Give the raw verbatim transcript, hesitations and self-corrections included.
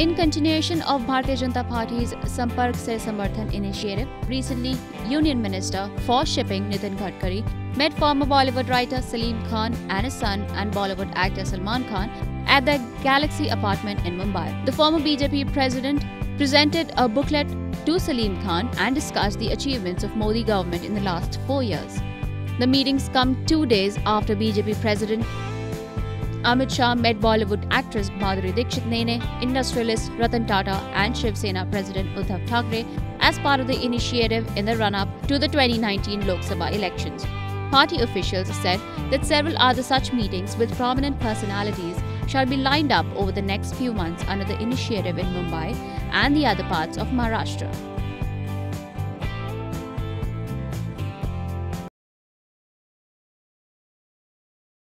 In continuation of Bharatiya Janata Party's Sampark Se Samarthan initiative, recently Union Minister for Shipping Nitin Gadkari met former Bollywood writer Salim Khan and his son and Bollywood actor Salman Khan at the Galaxy Apartment in Mumbai. The former B J P president presented a booklet to Salim Khan and discussed the achievements of Modi government in the last four years. The meetings come two days after B J P president Amit Shah met Bollywood actress Madhuri Dixit-Nene, industrialist Ratan Tata and Shiv Sena President Uddhav Thackeray as part of the initiative in the run-up to the twenty nineteen Lok Sabha elections. Party officials said that several other such meetings with prominent personalities shall be lined up over the next few months under the initiative in Mumbai and the other parts of Maharashtra.